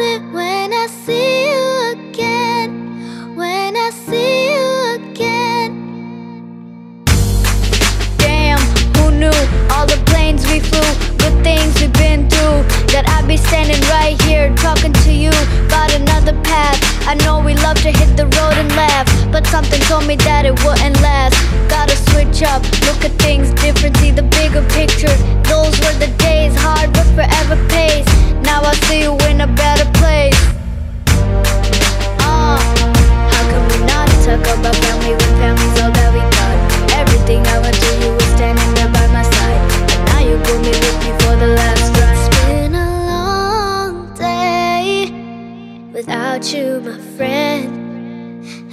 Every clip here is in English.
it when I see you again, when I see you. All the planes we flew, good things we've been through, that I'd be standing right here talking to you about another path. I know we love to hit the road and laugh, but something told me that it wouldn't last. Gotta switch up, look at things differently, the bigger picture. Those were the days, hard but forever pays. Now I see you in a better place. How can we not talk about family when family's all that we got? Everything I want to you was standing there by my side, and now you pull me with you for the last ride. It's been a long day without you, my friend,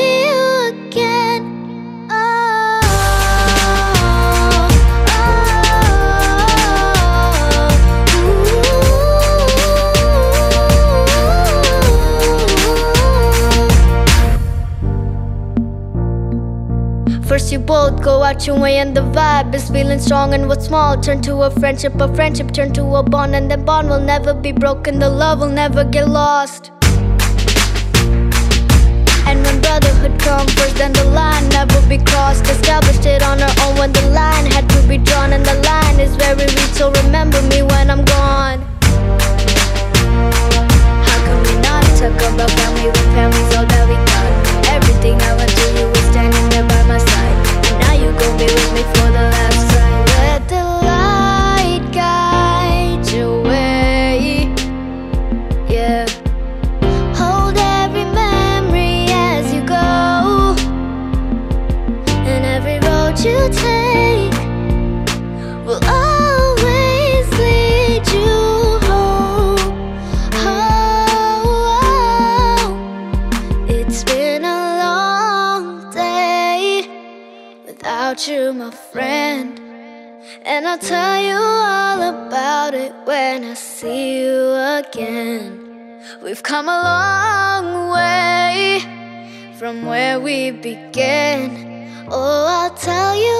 you again. Oh. First you both go out your way and the vibe is feeling strong, and what's small turn to a friendship turn to a bond, and that bond will never be broken, the love will never get lost. And when brotherhood comes first, then the line never be crossed. Established it on our own when the line had to be drawn, and the line is where we reach, so remember me when I'm gone. How can we not talk about family when family's all that we got? Everything I went through, you were standing there by my side, and now you gon' be with me for the last time. Let the light guide your way, yeah. You take will always lead you home. Oh, it's been a long day without you, my friend, and I'll tell you all about it when I see you again. We've come a long way from where we began. Oh, I'll tell you